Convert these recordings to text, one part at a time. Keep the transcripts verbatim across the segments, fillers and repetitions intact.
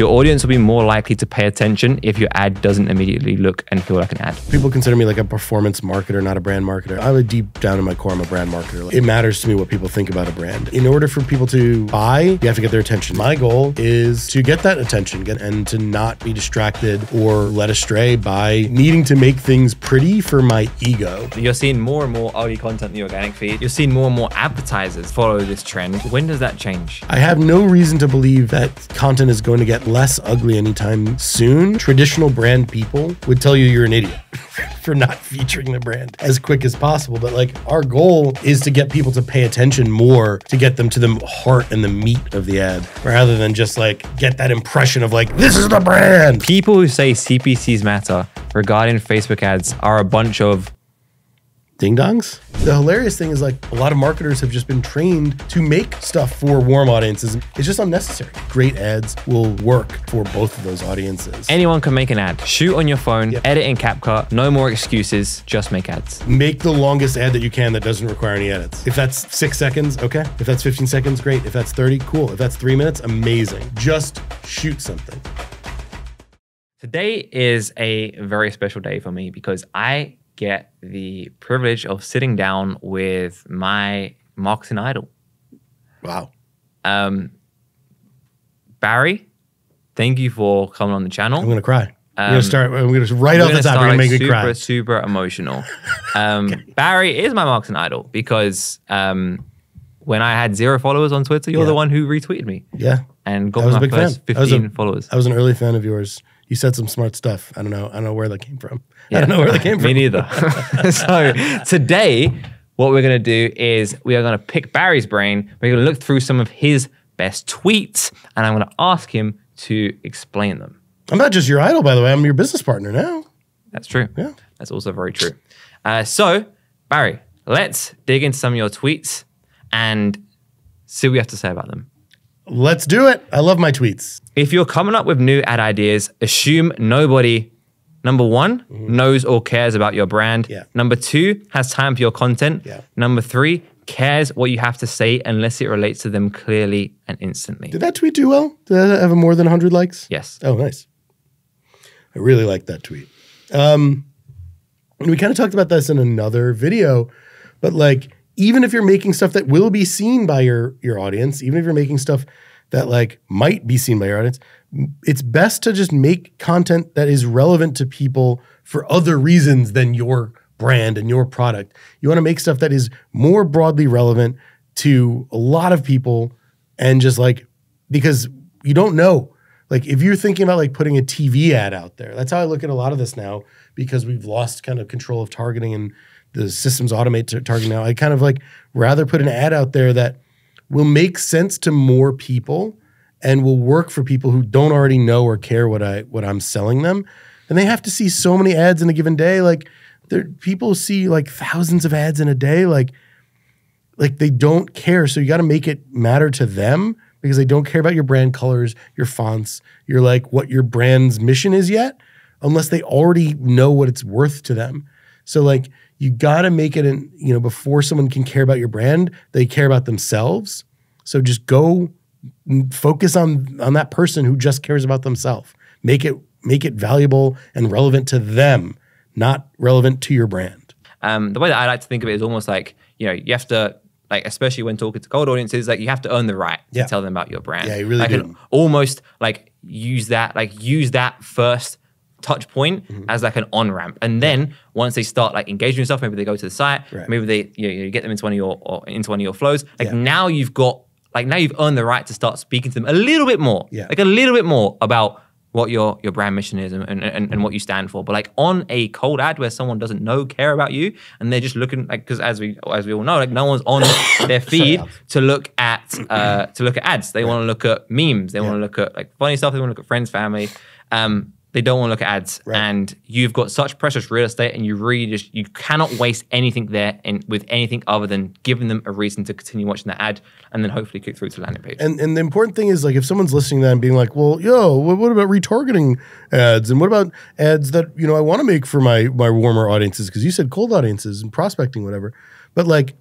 Your audience will be more likely to pay attention if your ad doesn't immediately look and feel like an ad. People consider me like a performance marketer, not a brand marketer. I would deep down in my core, I'm a brand marketer. Like, it matters to me what people think about a brand. In order for people to buy, you have to get their attention. My goal is to get that attention and to not be distracted or led astray by needing to make things pretty for my ego. You're seeing more and more ugly content in the organic feed. You're seeing more and more advertisers follow this trend. When does that change? I have no reason to believe that content is going to get less ugly anytime soon. Traditional brand people would tell you you're an idiot for not featuring the brand as quick as possible. But like, our goal is to get people to pay attention more, to get them to the heart and the meat of the ad, rather than just like get that impression of like, this is the brand. People who say C P Cs matter regarding Facebook ads are a bunch of ding-dongs. The hilarious thing is, like, a lot of marketers have just been trained to make stuff for warm audiences. It's just unnecessary. Great ads will work for both of those audiences. Anyone can make an ad. Shoot on your phone, yep. Edit in CapCut. No more excuses, just make ads. Make the longest ad that you can that doesn't require any edits. If that's six seconds, okay. If that's fifteen seconds, great. If that's thirty, cool. If that's three minutes, amazing. Just shoot something. Today is a very special day for me because I get the privilege of sitting down with my marketing idol. Wow. Um, Barry, thank you for coming on the channel. I'm going to cry. Um, I'm going to start, I'm going to right off the top, you're going to make me cry. Super, super emotional. Um, okay. Barry is my marketing idol because um, when I had zero followers on Twitter, you're yeah. the one who retweeted me. Yeah. And got my first fan. fifteen I a, followers. I was an early fan of yours. You said some smart stuff. I don't know. I don't know where that came from. Yeah. I don't know where that came from. Me neither. So today, what we're going to do is we are going to pick Barry's brain. We're going to look through some of his best tweets, and I'm going to ask him to explain them. I'm not just your idol, by the way. I'm your business partner now. That's true. Yeah. That's also very true. Uh, so, Barry, let's dig into some of your tweets and see what you have to say about them. Let's do it. I love my tweets. If you're coming up with new ad ideas, assume nobody, number one, mm-hmm. knows or cares about your brand. Yeah. Number two, has time for your content. Yeah. Number three, cares what you have to say unless it relates to them clearly and instantly. Did that tweet do well? Did that have more than one hundred likes? Yes. Oh, nice. I really like that tweet. Um, and we kind of talked about this in another video, but like, even if you're making stuff that will be seen by your, your audience, even if you're making stuff that like might be seen by your audience, it's best to just make content that is relevant to people for other reasons than your brand and your product. You want to make stuff that is more broadly relevant to a lot of people, and just like, because you don't know. Like, if you're thinking about like putting a T V ad out there, that's how I look at a lot of this now, because we've lost kind of control of targeting and the systems automate targeting now. I kind of like rather put an ad out there that will make sense to more people and will work for people who don't already know or care what, I, what I'm selling them. And they have to see so many ads in a given day. Like, there, people see like thousands of ads in a day. Like, like they don't care. So you got to make it matter to them, because they don't care about your brand colors, your fonts, your like what your brand's mission is yet, unless they already know what it's worth to them. So like, you got to make it an, you know, before someone can care about your brand, they care about themselves. So just go focus on, on that person who just cares about themselves. Make it, make it valuable and relevant to them, not relevant to your brand. Um, the way that I like to think of it is almost like, you know, you have to, like, especially when talking to cold audiences, like, you have to earn the right yeah. to tell them about your brand. Yeah, you really like, do. Almost like use that, like use that first touch point mm-hmm. as like an on-ramp. And then yeah. once they start like engaging yourself, maybe they go to the site, right. maybe they, you know, you get them into one of your, or into one of your flows. Like yeah. now you've got, like now you've earned the right to start speaking to them a little bit more, yeah. like a little bit more about what your, your brand mission is and, and, and, and what you stand for. But like on a cold ad where someone doesn't know, care about you, and they're just looking like, cause as we, as we all know, like no one's on their feed Sorry, to look at, uh, to look at ads. They right. want to look at memes. They yeah. want to look at like funny stuff. They want to look at friends, family. Um, They don't want to look at ads, right. and you've got such precious real estate, and you really just, you cannot waste anything there and with anything other than giving them a reason to continue watching that ad and then hopefully click through to the landing page. And, and the important thing is, like, if someone's listening to that and being like, well, yo, what about retargeting ads? And what about ads that, you know, I want to make for my, my warmer audiences? Because you said cold audiences and prospecting, whatever. But like,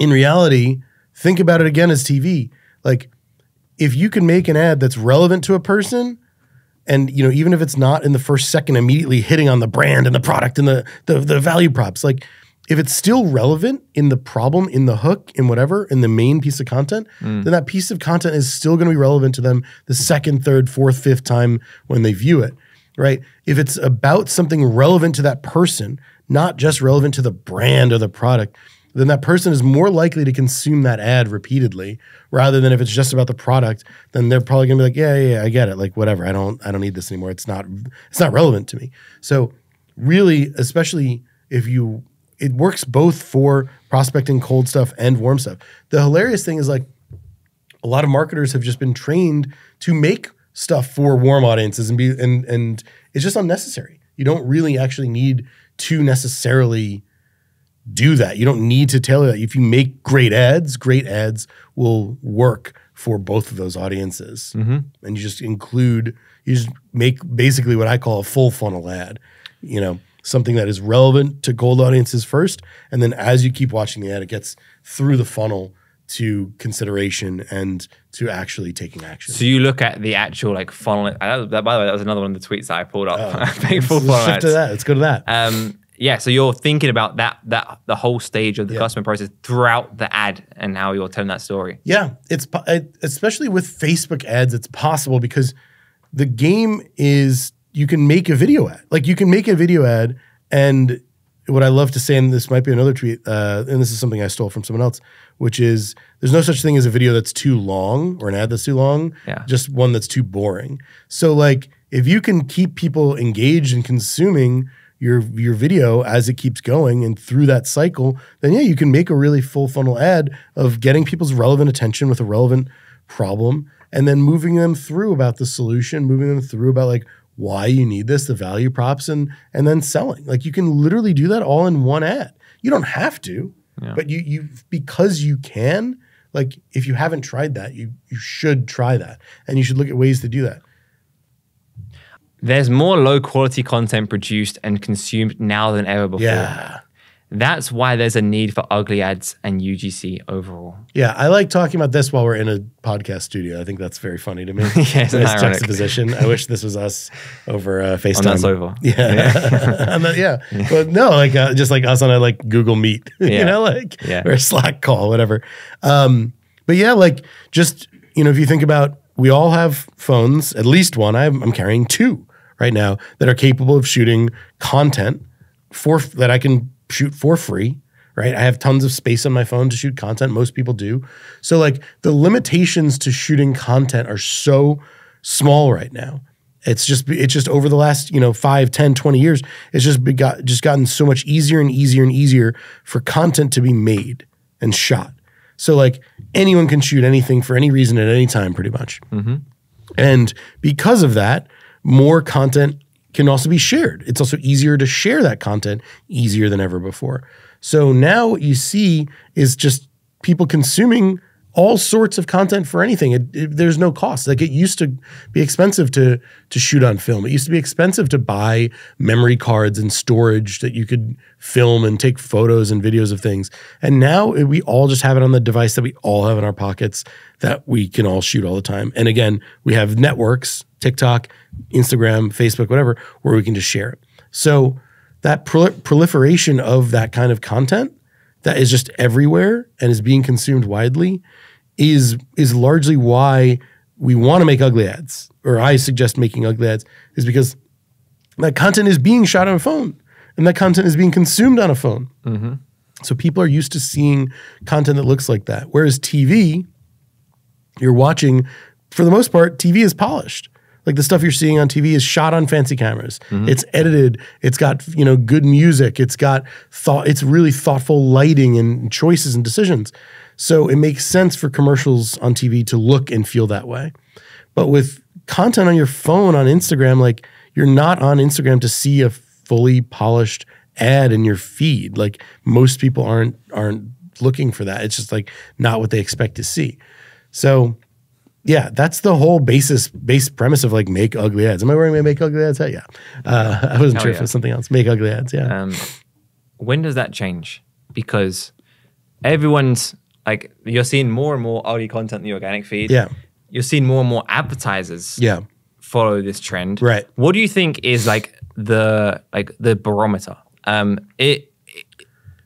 in reality, think about it again as T V. Like, if you can make an ad that's relevant to a person, and you know, even if it's not in the first second immediately hitting on the brand and the product and the the, the value props, like if it's still relevant in the problem, in the hook, in whatever, in the main piece of content, mm. then that piece of content is still going to be relevant to them the second, third, fourth, fifth time when they view it, right? If it's about something relevant to that person, not just relevant to the brand or the product, then that person is more likely to consume that ad repeatedly, rather than if it's just about the product, then they're probably gonna be like, yeah, yeah, yeah, I get it. Like, whatever, I don't, I don't need this anymore. It's not, it's not relevant to me. So really, especially if you, it works both for prospecting cold stuff and warm stuff. The hilarious thing is, like, a lot of marketers have just been trained to make stuff for warm audiences and be, and, and it's just unnecessary. You don't really actually need to necessarily do that. You don't need to tailor that. If you make great ads, great ads will work for both of those audiences. Mm-hmm. And you just include, you just make basically what I call a full funnel ad, you know, something that is relevant to cold audiences first. And then as you keep watching the ad, it gets through the funnel to consideration and to actually taking action. So you look at the actual like funnel. That, that, by the way, that was another one of the tweets that I pulled up. Oh, let's, let's shift to that. Let's go to that. Um, Yeah, so you're thinking about that, that the whole stage of the yeah. customer process throughout the ad and how you're telling that story. Yeah, it's especially with Facebook ads, it's possible because the game is you can make a video ad. Like you can make a video ad, and what I love to say, and this might be another tweet, uh, and this is something I stole from someone else, which is there's no such thing as a video that's too long or an ad that's too long, yeah. just one that's too boring. So like if you can keep people engaged and consuming your your video as it keeps going and through that cycle, then yeah, you can make a really full funnel ad of getting people's relevant attention with a relevant problem and then moving them through about the solution, moving them through about like why you need this, the value props, and and then selling. Like you can literally do that all in one ad. You don't have to, yeah. but you you because you can, like if you haven't tried that, you you should try that. And you should look at ways to do that. There's more low quality content produced and consumed now than ever before. Yeah. That's why there's a need for ugly ads and U G C overall. Yeah, I like talking about this while we're in a podcast studio. I think that's very funny to me. yeah, it's nice juxtaposition. I wish this was us over uh, FaceTime. On that's over. Yeah. Yeah. that, yeah. yeah. But no, like uh, just like us on a like Google Meet, you yeah. know, like yeah. or a Slack call, whatever. Um, but yeah, like just, you know, if you think about, we all have phones, at least one. I'm, I'm carrying two right now that are capable of shooting content for that I can shoot for free, right? I have tons of space on my phone to shoot content. Most people do. So like the limitations to shooting content are so small right now. It's just it's just over the last, you know, five, ten, twenty years, it's just got just gotten so much easier and easier and easier for content to be made and shot. So like anyone can shoot anything for any reason at any time, pretty much. Mm-hmm. And because of that, more content can also be shared. It's also easier to share that content, easier than ever before. So now what you see is just people consuming all sorts of content for anything. It, it, there's no cost. Like it used to be expensive to, to shoot on film. It used to be expensive to buy memory cards and storage that you could film and take photos and videos of things. And now it, we all just have it on the device that we all have in our pockets that we can all shoot all the time. And again, we have networks, TikTok, Instagram, Facebook, whatever, where we can just share it. So that prol- proliferation of that kind of content that is just everywhere and is being consumed widely is is largely why we want to make ugly ads, or I suggest making ugly ads, is because that content is being shot on a phone and that content is being consumed on a phone. Mm-hmm. So people are used to seeing content that looks like that. Whereas T V, you're watching, for the most part, T V is polished. Like the stuff you're seeing on T V is shot on fancy cameras. Mm-hmm. It's edited. It's got, you know, good music. It's got thought. It's really thoughtful lighting and choices and decisions. So it makes sense for commercials on T V to look and feel that way. But with content on your phone, on Instagram, like you're not on Instagram to see a fully polished ad in your feed. Like most people aren't aren't looking for that. It's just like not what they expect to see. So yeah, that's the whole basis, base premise of like make ugly ads. Am I wearing my make ugly ads hat? Yeah. Uh, I wasn't Hell sure yeah. if it was something else. Make ugly ads, yeah. Um, when does that change? Because everyone's like, you're seeing more and more ugly content in the organic feed. Yeah. you're seeing more and more advertisers yeah. follow this trend. Right. What do you think is like the like the barometer? Um, it, it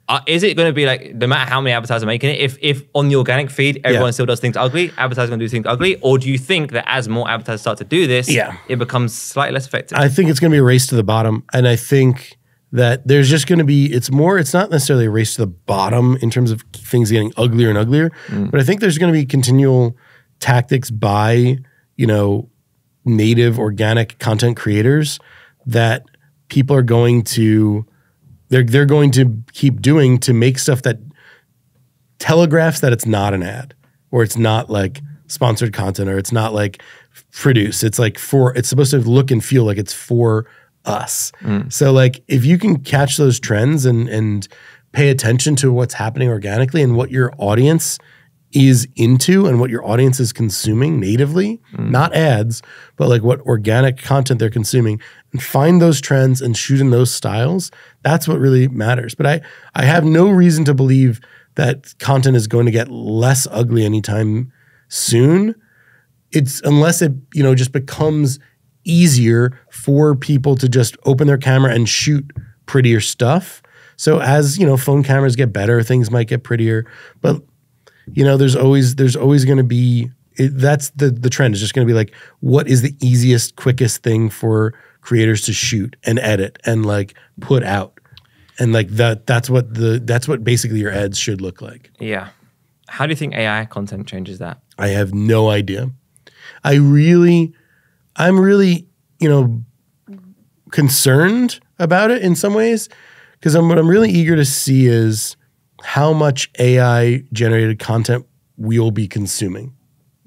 uh, is it going to be like no matter how many advertisers are making it? If if on the organic feed everyone yeah. still does things ugly, advertisers going to do things ugly, or do you think that as more advertisers start to do this, yeah. it becomes slightly less effective? I think it's going to be a race to the bottom, and I think that there's just going to be, it's more, it's not necessarily a race to the bottom in terms of things getting uglier and uglier, mm. but I think there's going to be continual tactics by, you know, native organic content creators that people are going to, they're, they're going to keep doing to make stuff that telegraphs that it's not an ad, or it's not like sponsored content, or it's not like produced. It's like for, it's supposed to look and feel like it's for us. Mm. So like if you can catch those trends and and pay attention to what's happening organically and what your audience is into and what your audience is consuming natively, mm. not ads, but like what organic content they're consuming, and find those trends and shoot in those styles, that's what really matters. But I, I have no reason to believe that content is going to get less ugly anytime soon. It's unless it, you know, just becomes easier for people to just open their camera and shoot prettier stuff. So as, you know, phone cameras get better, things might get prettier, but you know, there's always, there's always going to be, it, that's the, the trend is just going to be like, what is the easiest, quickest thing for creators to shoot and edit and like put out. And like that, that's what the, that's what basically your ads should look like. Yeah. How do you think A I content changes that? I have no idea. I really, I'm really, you know, concerned about it in some ways, because I'm, what I'm really eager to see is how much A I-generated content we'll be consuming,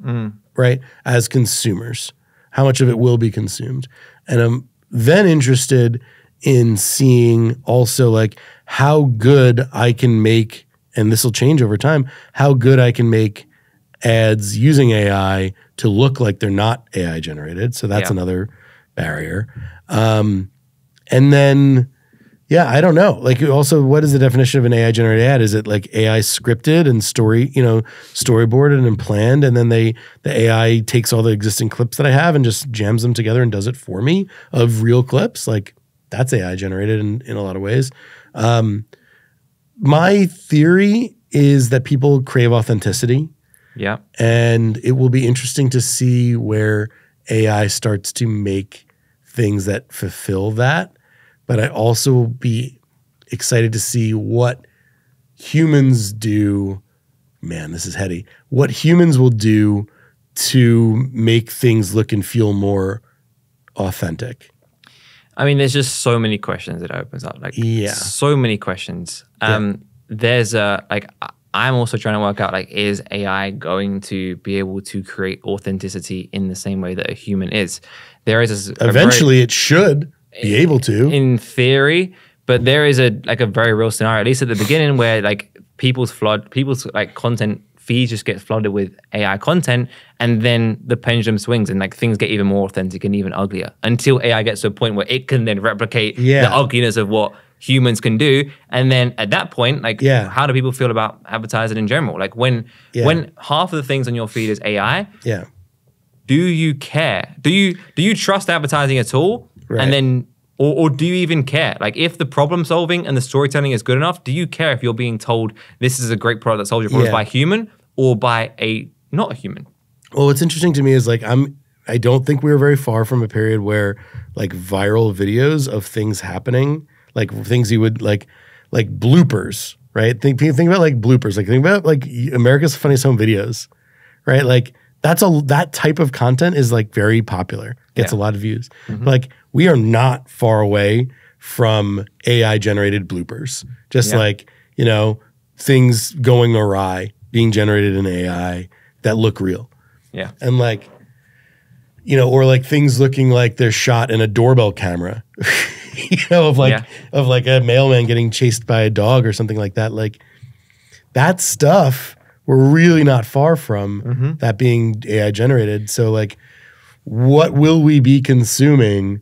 mm. right? As consumers, how much of it will be consumed. And I'm then interested in seeing also like how good I can make, and this will change over time, how good I can make ads using A I to look like they're not A I generated. So that's yeah. another barrier. Um, and then, yeah, I don't know. Like also, what is the definition of an A I generated ad? Is it like A I scripted and story, you know, storyboarded and planned, and then they the A I takes all the existing clips that I have and just jams them together and does it for me of real clips? Like that's A I generated in, in a lot of ways. Um, my theory is that people crave authenticity. Yeah. And it will be interesting to see where A I starts to make things that fulfill that. But I also will be excited to see what humans do. Man, this is heady. What humans will do to make things look and feel more authentic. I mean, there's just so many questions that opens up. Like, yeah. so many questions. Um, yeah. There's a, like, I'm also trying to work out, like, is A I going to be able to create authenticity in the same way that a human is? There is a, eventually a very, it should be in, able to, in theory, but there is a like a very real scenario, at least at the beginning, where like people's flood, people's like content feeds just get flooded with A I content, and then the pendulum swings and like things get even more authentic and even uglier until A I gets to a point where it can then replicate yeah. the ugliness of what humans can do. And then at that point, like yeah. how do people feel about advertising in general? Like when yeah. when half of the things on your feed is A I, yeah. do you care? Do you do you trust advertising at all? Right. And then or, or do you even care? Like if the problem solving and the storytelling is good enough, do you care if you're being told this is a great product that solves your problems yeah. by a human or by a not a human? Well, what's interesting to me is like I'm I don't think we were very far from a period where like viral videos of things happening, like things you would like, like bloopers, right? Think, think about like bloopers, like think about like America's Funniest Home Videos, right? Like that's a, that type of content is like very popular, gets yeah. a lot of views. Mm-hmm. Like we are not far away from A I generated bloopers, just yeah. like, you know, things going awry, being generated in A I that look real. Yeah. And like, you know, or like things looking like they're shot in a doorbell camera, you know, of like yeah. of like a mailman getting chased by a dog or something like that. Like that stuff we're really not far from mm-hmm. that being A I generated. So like what will we be consuming?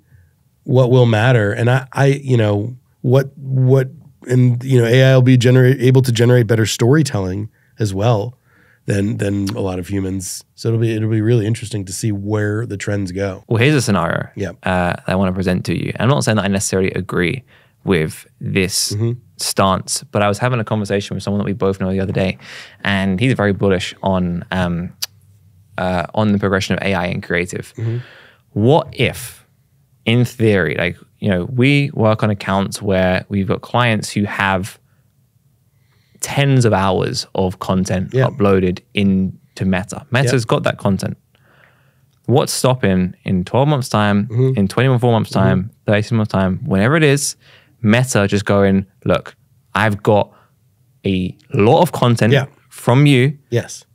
What will matter? And I, I you know, what what and you know, A I will be generate able to generate better storytelling as well than than a lot of humans. So it'll be it'll be really interesting to see where the trends go. Well, here's a scenario yeah. uh, that I want to present to you. I'm not saying that I necessarily agree with this mm-hmm. stance, but I was having a conversation with someone that we both know the other day, and he's very bullish on um, uh, on the progression of A I in creative. Mm-hmm. What if, in theory, like, you know, we work on accounts where we've got clients who have tens of hours of content yeah. uploaded into Meta. Meta's yeah. got that content. What's stopping in twelve months time, mm-hmm. in twenty-four months time, mm-hmm. thirty-six months time, whenever it is, Meta just going, look, I've got a lot of content yeah. from you. Yes.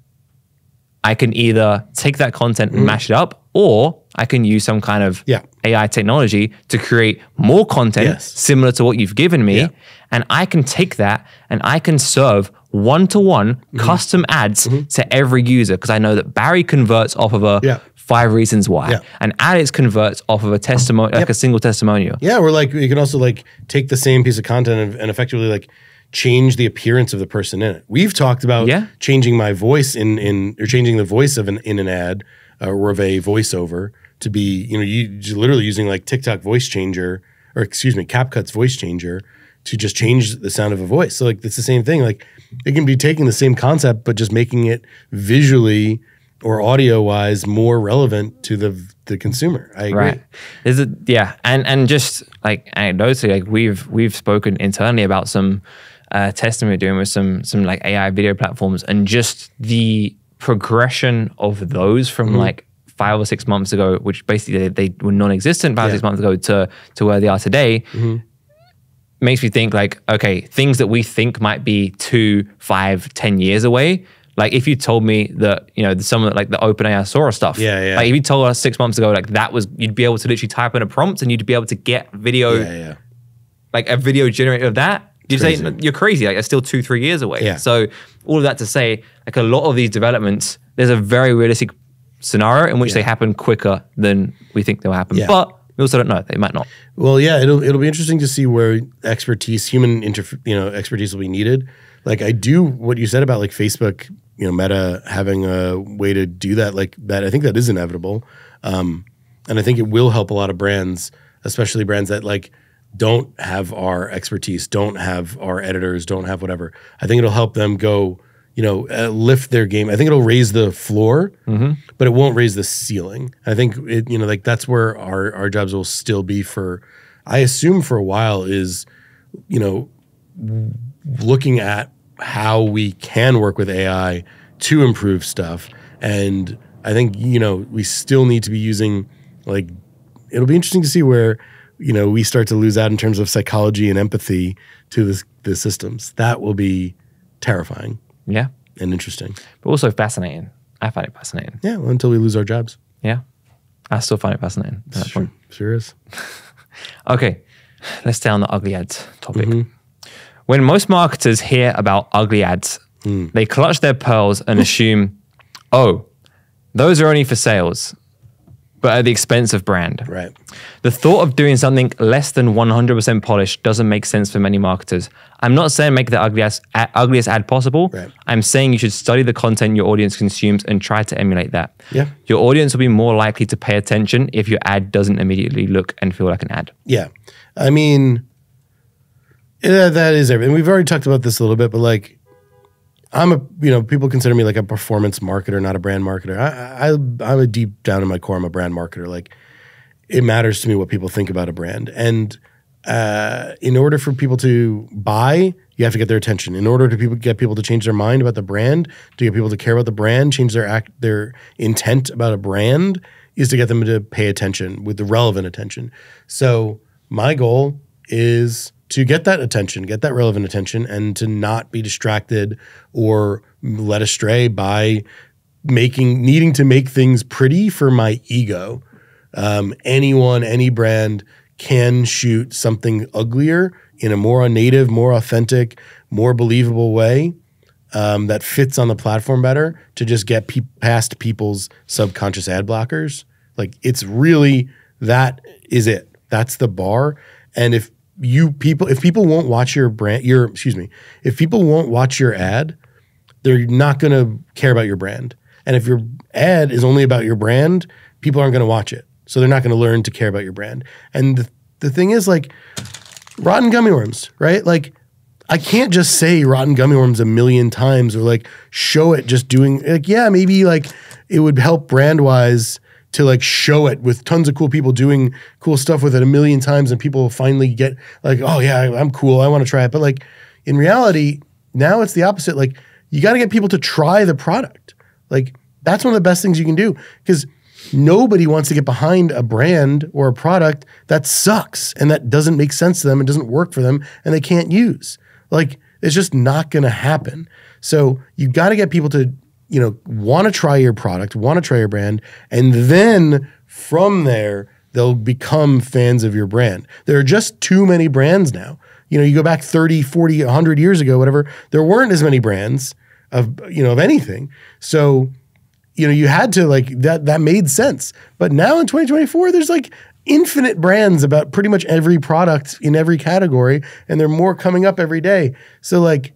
I can either take that content mm. and mash it up, or I can use some kind of yeah. A I technology to create more content yes. similar to what you've given me. Yeah. And I can take that and I can serve one-to-one mm-hmm. custom ads mm-hmm. to every user, because I know that Barry converts off of a yeah. five reasons why. Yeah. And Alex converts off of a testimonial, yep. like a single testimonial. Yeah, or like you can also like take the same piece of content and, and effectively like change the appearance of the person in it. We've talked about yeah. changing my voice in in or changing the voice of an in an ad uh, or of a voiceover to be, you know, you you're literally using like TikTok voice changer, or excuse me, CapCut's voice changer to just change the sound of a voice. So like it's the same thing. Like it can be taking the same concept but just making it visually or audio-wise more relevant to the the consumer. I agree. Right. Is it yeah, and and just like anecdotally, like we've we've spoken internally about some uh, testing we're doing with some some like A I video platforms, and just the progression of those from mm-hmm. like five or six months ago, which basically they, they were non-existent five yeah. or six months ago, to to where they are today. Mm-hmm. Makes me think like, okay, things that we think might be two, five, ten years away. Like if you told me that, you know, some of like the OpenAI Sora stuff. Yeah, yeah. Like if you told us six months ago, like that was, you'd be able to literally type in a prompt and you'd be able to get video, yeah, yeah. like a video generator of that. You'd crazy. say you're crazy. Like it's still two, three years away. Yeah. So all of that to say, like a lot of these developments, there's a very realistic scenario in which yeah. they happen quicker than we think they'll happen. Yeah. But we also don't know. They might not. Well, yeah, it'll it'll be interesting to see where expertise, human interf you know, expertise will be needed. Like I do what you said about like Facebook, you know, Meta having a way to do that, like that, I think that is inevitable. Um, and I think it will help a lot of brands, especially brands that like don't have our expertise, don't have our editors, don't have whatever. I think it'll help them go, you know, uh, lift their game. I think it'll raise the floor, mm-hmm. but it won't raise the ceiling. I think, it, you know, like that's where our, our jobs will still be for, I assume for a while is, you know, looking at how we can work with A I to improve stuff. And I think, you know, we still need to be using, like, it'll be interesting to see where, you know, we start to lose out in terms of psychology and empathy to this, the systems. That will be terrifying. Yeah. And interesting. But also fascinating. I find it fascinating. Yeah, well, until we lose our jobs. Yeah. I still find it fascinating. That's sure, sure is. Okay. Let's stay on the ugly ads topic. Mm-hmm. When most marketers hear about ugly ads, mm. they clutch their pearls and assume, oh, those are only for sales, but at the expense of brand. Right. The thought of doing something less than one hundred percent polished doesn't make sense for many marketers. I'm not saying make the ugliest, ad, ugliest ad possible. Right. I'm saying you should study the content your audience consumes and try to emulate that. Yeah. Your audience will be more likely to pay attention if your ad doesn't immediately look and feel like an ad. Yeah. I mean... yeah, that is everything. We've already talked about this a little bit, but like, I'm a, you know, people consider me like a performance marketer, not a brand marketer. I, I, I'm a deep down in my core, I'm a brand marketer. Like, it matters to me what people think about a brand. And uh, in order for people to buy, you have to get their attention. In order to people get people to change their mind about the brand, to get people to care about the brand, change their act, their intent about a brand, is to get them to pay attention with the relevant attention. So my goal is to get that attention, get that relevant attention, and to not be distracted or led astray by making, needing to make things pretty for my ego. Um, anyone, any brand can shoot something uglier in a more native, more authentic, more believable way um, that fits on the platform better to just get pe past people's subconscious ad blockers. Like it's really, that is it. That's the bar. And if you people, if people won't watch your brand, your, excuse me, if people won't watch your ad, they're not going to care about your brand. And if your ad is only about your brand, people aren't going to watch it. So they're not going to learn to care about your brand. And the, the thing is, like, rotten gummy worms, right? Like, I can't just say rotten gummy worms a million times or, like, show it just doing, like, yeah, maybe, like, it would help brand-wise to, like, show it with tons of cool people doing cool stuff with it a million times, and people will finally get, like, oh, yeah, I'm cool. I want to try it. But, like, in reality, now it's the opposite. Like, you got to get people to try the product. Like, that's one of the best things you can do, because nobody wants to get behind a brand or a product that sucks and that doesn't make sense to them and doesn't work for them and they can't use. Like, it's just not going to happen. So you got to get people to, you know, want to try your product, want to try your brand, and then from there, they'll become fans of your brand. There are just too many brands now. You know, you go back thirty, forty, a hundred years ago, whatever, there weren't as many brands of, you know, of anything. So, you know, you had to, like, that, that made sense. But now in twenty twenty-four, there's, like, infinite brands about pretty much every product in every category, and there are more coming up every day. So, like,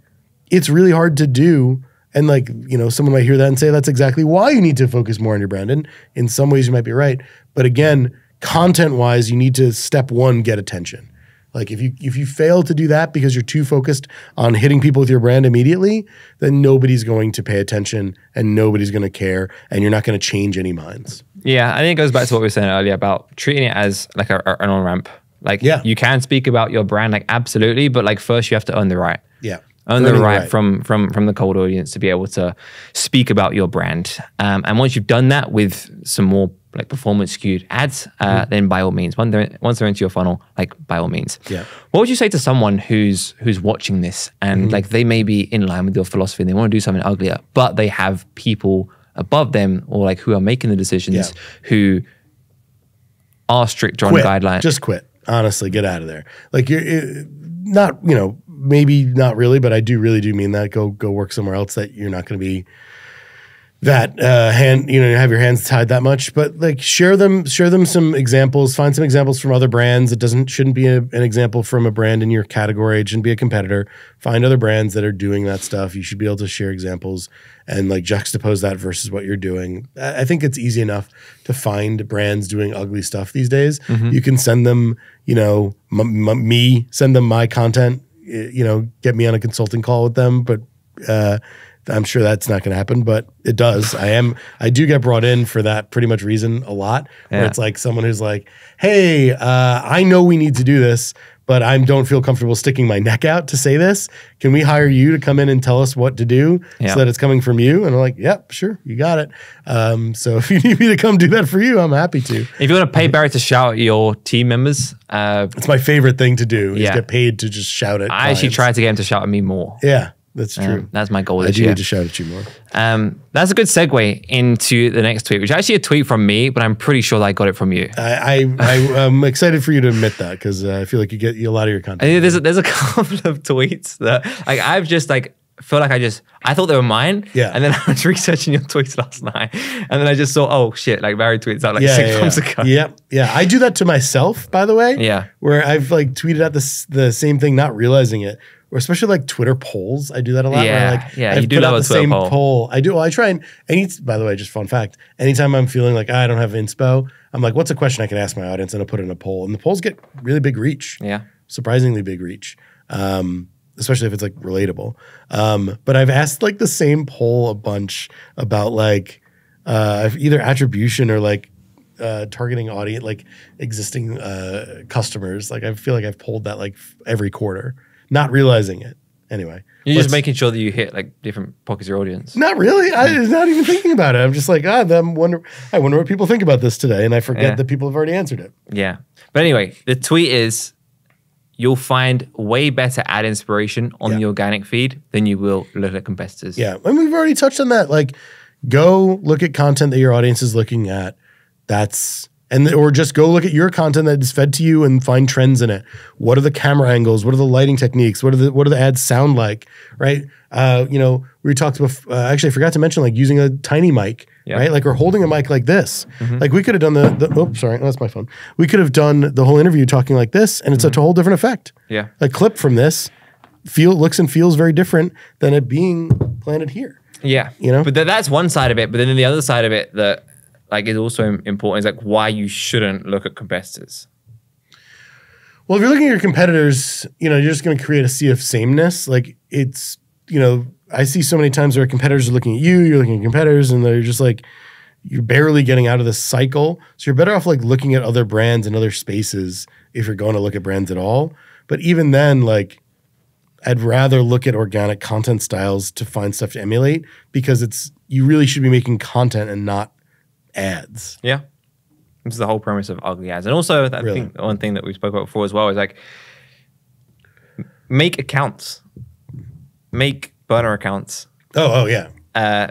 it's really hard to do. And, like, you know, someone might hear that and say, that's exactly why you need to focus more on your brand. And in some ways you might be right. But again, content-wise, you need to, step one, get attention. Like, if you, if you fail to do that because you're too focused on hitting people with your brand immediately, then nobody's going to pay attention and nobody's going to care and you're not going to change any minds. Yeah, I think it goes back to what we were saying earlier about treating it as, like, a, a, an on-ramp. Like, yeah. You can speak about your brand, like, absolutely, but, like, first you have to earn the right. Yeah. Earn the right, right. From, from, from the cold audience to be able to speak about your brand. Um, and once you've done that with some more, like, performance skewed ads, uh, mm. then by all means, once they're, once they're into your funnel, like, by all means. Yeah. What would you say to someone who's, who's watching this and mm. like, they may be in line with your philosophy and they want to do something uglier, but they have people above them or, like, who are making the decisions yeah. who are stricter quit. on guidelines? Just quit. Honestly, get out of there. Like, you're it, not, you know, maybe not really, but I do really do mean that. Go, go work somewhere else that you're not going to be that uh, hand, you know, have your hands tied that much, but, like, share them, share them some examples, find some examples from other brands. It doesn't, shouldn't be a, an example from a brand in your category. It shouldn't be a competitor. Find other brands that are doing that stuff. You should be able to share examples and, like, juxtapose that versus what you're doing. I think it's easy enough to find brands doing ugly stuff these days. Mm-hmm. You can send them, you know, m m me, send them my content, you know, get me on a consulting call with them, but, uh, I'm sure that's not going to happen, but it does. I am. I do get brought in for that pretty much reason a lot. Where yeah. it's like someone who's like, "Hey, uh, I know we need to do this, but I don't feel comfortable sticking my neck out to say this. Can we hire you to come in and tell us what to do yeah. so that it's coming from you?" And I'm like, "Yep, sure, you got it." Um, so if you need me to come do that for you, I'm happy to. If you want to pay Barry to shout at your team members, uh, it's my favorite thing to do. Is yeah. get paid to just shout at. I clients. actually tried to get him to shout at me more. Yeah. That's true. Um, that's my goal this I do year. need to shout at you more. Um, that's a good segue into the next tweet, which is actually a tweet from me, but I'm pretty sure that I got it from you. I, I, I'm excited for you to admit that, because uh, I feel like you get a lot of your content. I think there's, a, there's a couple of tweets that, like, I've just, like, feel like I just, I thought they were mine. Yeah. And then I was researching your tweets last night. And then I just saw, oh shit, like, Barry tweets out like yeah, six yeah, months yeah. ago. Yep. Yeah. I do that to myself, by the way. Yeah. Where I've, like, tweeted out this, the same thing, not realizing it. Or especially, like, Twitter polls. I do that a lot. Yeah, where I, like, yeah I you do love a Twitter same poll. poll. I do. Well, I try and, any, by the way, just fun fact, anytime I'm feeling like I don't have inspo, I'm like, what's a question I can ask my audience? And I'll put it in a poll. And the polls get really big reach. Yeah. Surprisingly big reach, um, especially if it's, like, relatable. Um, but I've asked, like, the same poll a bunch about, like, uh, either attribution or, like, Uh, targeting audience, like, existing uh, customers. Like, I feel like I've polled that, like, f every quarter, not realizing it. Anyway, you're just making sure that you hit, like, different pockets of your audience. Not really. I am not even thinking about it. I'm just like, ah, oh, I wonder. I wonder what people think about this today, and I forget yeah. that people have already answered it. Yeah, but anyway, the tweet is: you'll find way better ad inspiration on yeah. the organic feed than you will look at competitors. Yeah, and we've already touched on that. Like, go look at content that your audience is looking at. That's, and or just go look at your content that is fed to you and find trends in it. What are the camera angles? What are the lighting techniques? What are the, what do the ads sound like, right? Uh, you know, we talked about, uh, actually I forgot to mention, like, using a tiny mic, yeah. right? Like, or holding a mic like this. Mm-hmm. Like, we could have done the, the oh, sorry, that's my phone. We could have done the whole interview talking like this, and it's mm-hmm. a whole different effect. Yeah. A clip from this feel, looks and feels very different than it being planted here. Yeah. You know, but th that's one side of it. But then the other side of it that like is also important is like why you shouldn't look at competitors. Well, if you're looking at your competitors, you know, you're just going to create a sea of sameness. Like it's, you know, I see so many times where competitors are looking at you, you're looking at competitors, and they're just like, you're barely getting out of this cycle. So you're better off like looking at other brands and other spaces if you're going to look at brands at all. But even then, like, I'd rather look at organic content styles to find stuff to emulate because it's, you really should be making content and not ads. Yeah. This is the whole premise of ugly ads. And also, I really? think one thing that we spoke about before as well is like, make accounts, make burner accounts. Oh, oh yeah. Uh,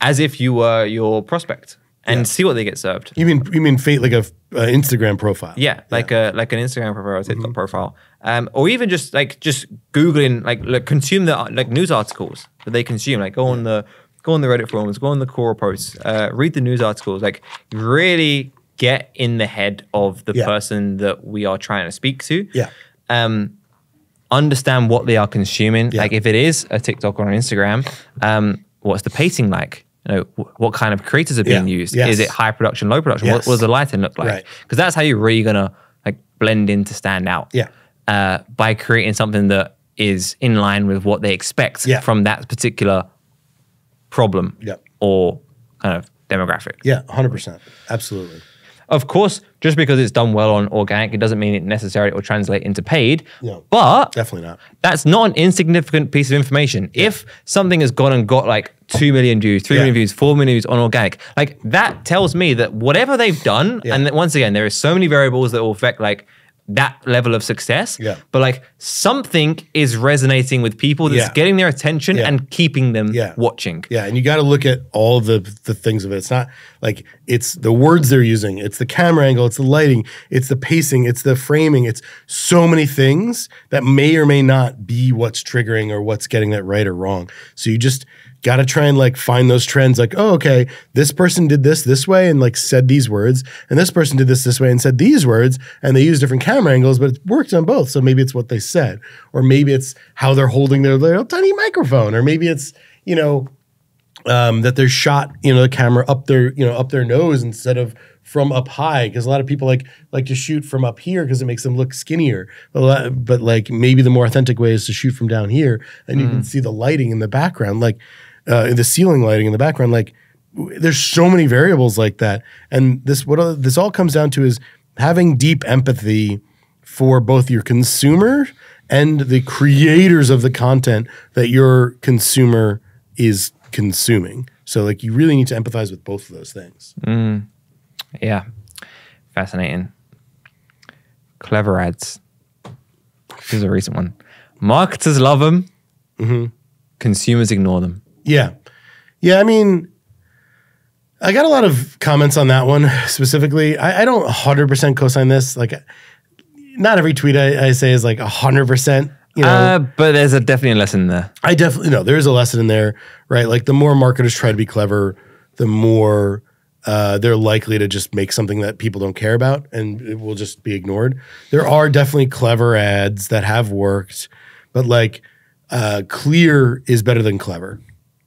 as if you were your prospect and yeah. see what they get served. You mean, you mean fate, like a, uh, Instagram profile. Yeah. Like yeah. a, like an Instagram profile or TikTok mm-hmm. profile. Um, or even just like, just Googling, like, like consume the like news articles that they consume, like go on the, go on the Reddit forums, go on the Quora posts, uh, read the news articles, like really get in the head of the yeah. person that we are trying to speak to. Yeah. Um, understand what they are consuming. Yeah. Like if it is a TikTok or an Instagram, um, what's the pacing like? You know, what kind of creators are being yeah. used? Yes. Is it high production, low production? Yes. What, what does the lighting look like? Right. Because that's how you're really gonna like blend in to stand out. Yeah. Uh, by creating something that is in line with what they expect yeah. from that particular problem yeah. or kind of demographic. Yeah, one hundred percent, absolutely. Of course, just because it's done well on organic, it doesn't mean it necessarily will translate into paid. No, but definitely not. That's not an insignificant piece of information. Yeah. If something has gone and got like two million views, three yeah. million views, four million views on organic, like that tells me that whatever they've done, yeah. and that once again, there are so many variables that will affect like that level of success, yeah. but like something is resonating with people that's yeah. getting their attention yeah. and keeping them yeah. watching. Yeah, and you got to look at all the the things of it. It's not like it's the words they're using, it's the camera angle, it's the lighting, it's the pacing, it's the framing, it's so many things that may or may not be what's triggering or what's getting that right or wrong. So you just got to try and like find those trends like, oh, okay, this person did this this way and like said these words, and this person did this this way and said these words, and they use different camera angles, but it worked on both. So maybe it's what they said, or maybe it's how they're holding their little tiny microphone, or maybe it's, you know, um, that they're shot, you know, the camera up their, you know, up their nose instead of from up high, because a lot of people like like to shoot from up here because it makes them look skinnier. A lot, but like maybe the more authentic way is to shoot from down here, and mm. you can see the lighting in the background, like uh, the ceiling lighting in the background. Like there's so many variables like that, and this what this all comes down to is having deep empathy for both your consumer and the creators of the content that your consumer is consuming. So like you really need to empathize with both of those things. Mm. Yeah, fascinating. Clever ads. This is a recent one. Marketers love them. Mm-hmm. Consumers ignore them. Yeah. Yeah, I mean, I got a lot of comments on that one specifically. I, I don't one hundred percent co-sign this. Like, not every tweet I, I say is like one hundred percent. You know, uh, but there's a definitely a lesson there. I definitely, no, there is a lesson in there, right? Like the more marketers try to be clever, the more... Uh, they're likely to just make something that people don't care about and it will just be ignored. There are definitely clever ads that have worked, but like uh, clear is better than clever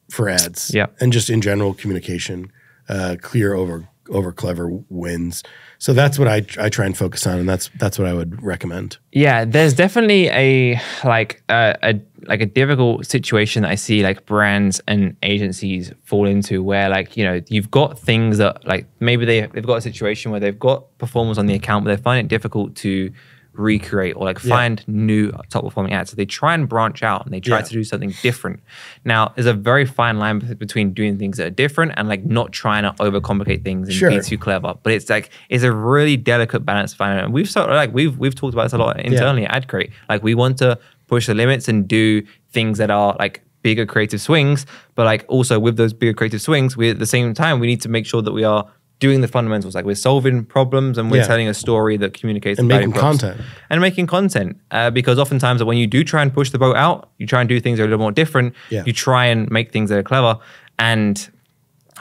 for ads. Yeah. And just in general communication, uh, clear over over clever wins. So that's what I, I try and focus on, and that's that's what I would recommend. Yeah, there's definitely a like uh, a like a difficult situation that I see like brands and agencies fall into where like, you know, you've got things that like maybe they they've got a situation where they've got performers on the account, but they find it difficult to recreate or like yeah. find new top performing ads. So they try and branch out and they try yeah. to do something different. Now, there's a very fine line between doing things that are different and like not trying to overcomplicate things and sure. be too clever. But it's like, it's a really delicate balance to find. And we've sort of like, we've, we've talked about this a lot internally yeah. at Adcrate. Like we want to push the limits and do things that are like bigger creative swings, but like also with those bigger creative swings, we at the same time, we need to make sure that we are doing the fundamentals, like we're solving problems and we're yeah. telling a story that communicates and making problems. content and making content. Uh, because oftentimes, when you do try and push the boat out, you try and do things that are a little more different. Yeah. You try and make things that are clever. And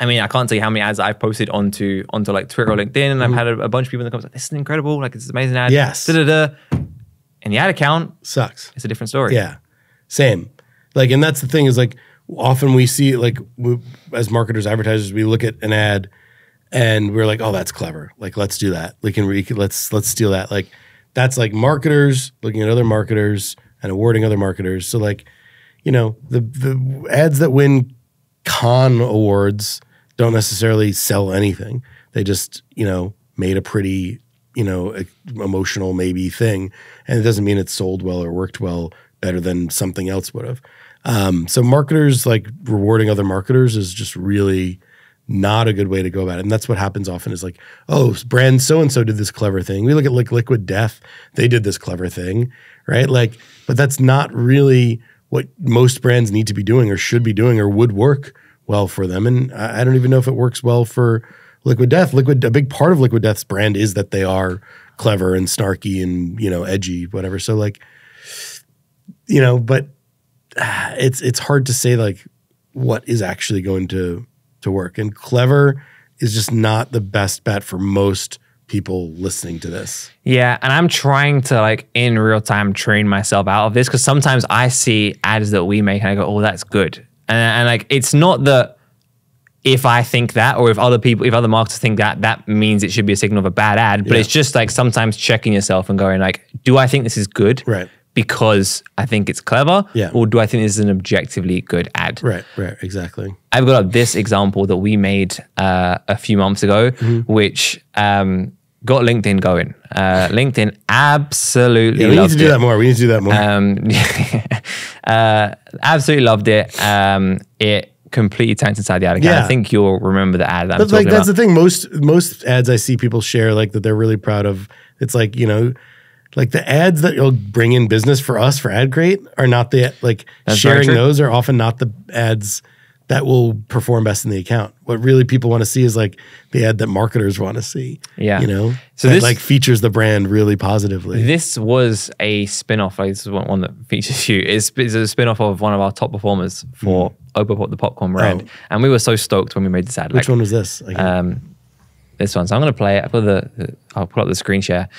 I mean, I can't tell you how many ads I've posted onto onto like Twitter or LinkedIn, and mm -hmm. I've had a, a bunch of people in the comments like, "This is incredible! Like, it's an amazing ad." Yes. Da, da, da. And the ad account sucks. It's a different story. Yeah. Same. Like, and that's the thing is like often we see, like, we, as marketers, advertisers, we look at an ad and we're like, oh, that's clever. Like, let's do that. Like, we can, let's, let's steal that. Like, that's like marketers looking at other marketers and awarding other marketers. So, like, you know, the, the ads that win con awards don't necessarily sell anything. They just, you know, made a pretty, you know, emotional maybe thing. And it doesn't mean it sold well or worked well better than something else would have. Um, so marketers, like, rewarding other marketers is just really not a good way to go about it. And that's what happens often is like, oh, brand so-and-so did this clever thing. We look at, like, Liquid Death. They did this clever thing, right? Like, but that's not really what most brands need to be doing or should be doing or would work well for them. And I, I don't even know if it works well for Liquid Death. Liquid, a big part of Liquid Death's brand is that they are clever and snarky and, you know, edgy, whatever. So, like, you know, but it's, it's hard to say, like, what is actually going to, to work. And clever is just not the best bet for most people listening to this. Yeah, and I'm trying to, like, in real time train myself out of this, because sometimes I see ads that we make and I go, oh, that's good. And, and like, it's not that if I think that or if other people, if other marketers think that, that means it should be a signal of a bad ad. But yeah. It's just like sometimes checking yourself and going like, do I think this is good? Right. Because I think it's clever, yeah. Or do I think this is an objectively good ad? Right, right, exactly. I've got up this example that we made uh, a few months ago, mm-hmm. which um, got LinkedIn going. Uh, LinkedIn absolutely yeah, we loved it. We need to do it. that more, we need to do that more. Um, uh, absolutely loved it. Um, it completely tanked inside the ad account. Yeah. I think you'll remember the ad that But I'm like, talking that's about. the thing, most, most ads I see people share like that they're really proud of, it's like, you know, like the ads that you'll bring in business for us for Adcrate are not the, like That's sharing those are often not the ads that will perform best in the account. What really people want to see is like the ad that marketers want to see. Yeah. You know, so that this like features the brand really positively. This was a spinoff. Like, this is one that features you. It's, it's a spinoff of one of our top performers for mm. OPPO, the popcorn brand. Oh. And we were so stoked when we made this ad. Which like, one was this? Like, um, this one. So I'm going to play it. I'll put the, I'll pull up the screen share.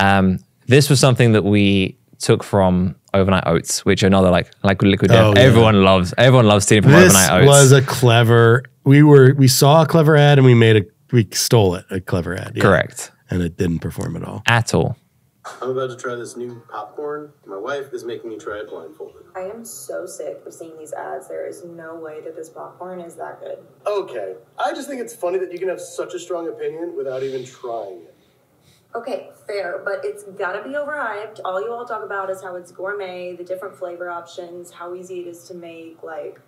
Um, This was something that we took from Overnight Oats, which another like like Liquid Death. Oh, yeah. Everyone loves. Everyone loves stealing from this Overnight Oats. This was a clever. We were we saw a clever ad and we made a we stole it a clever ad. Yeah. Correct. And it didn't perform at all. At all. I'm about to try this new popcorn. My wife is making me try it blindfolded. I am so sick of seeing these ads. There is no way that this popcorn is that good. Okay, I just think it's funny that you can have such a strong opinion without even trying it. Okay, fair, but it's gotta be overhyped. All you all talk about is how it's gourmet, the different flavor options, how easy it is to make, like...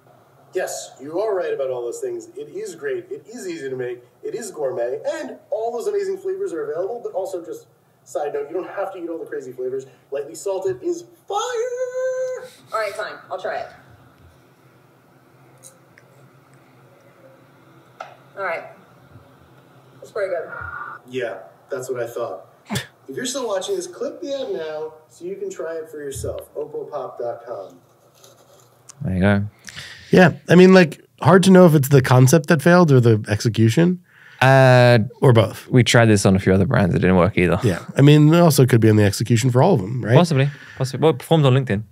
Yes, you are right about all those things. It is great, it is easy to make, it is gourmet, and all those amazing flavors are available, but also just, side note, you don't have to eat all the crazy flavors. Lightly salted is fire! All right, fine, I'll try it. All right, that's pretty good. Yeah. That's what I thought. If you're still watching this, click the ad now so you can try it for yourself. oppo pop dot com. There you go. Yeah. I mean, like, hard to know if it's the concept that failed or the execution. Uh, or both. We tried this on a few other brands. It didn't work either. Yeah. I mean, it also could be on the execution for all of them, right? Possibly. Possibly. Well, it performed on LinkedIn.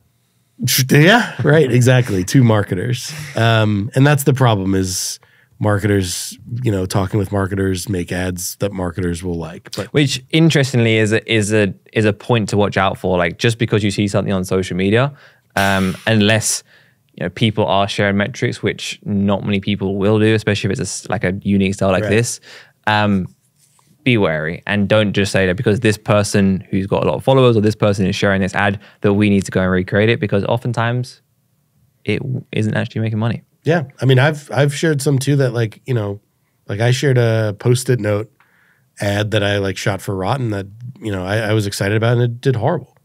Yeah. Right. Exactly. Two marketers. Um, and that's the problem is... marketers, you know, talking with marketers, make ads that marketers will like. But which, interestingly, is a, is a is a point to watch out for. Like, just because you see something on social media, um, unless you know people are sharing metrics, which not many people will do, especially if it's a, like a unique style like right. this. Um, be wary and don't just say that because this person who's got a lot of followers or this person is sharing this ad that we need to go and recreate it because oftentimes it isn't actually making money. Yeah, I mean, I've I've shared some too that like you know, like I shared a Post-it note ad that I like shot for Rotten that you know I, I was excited about and it did horrible.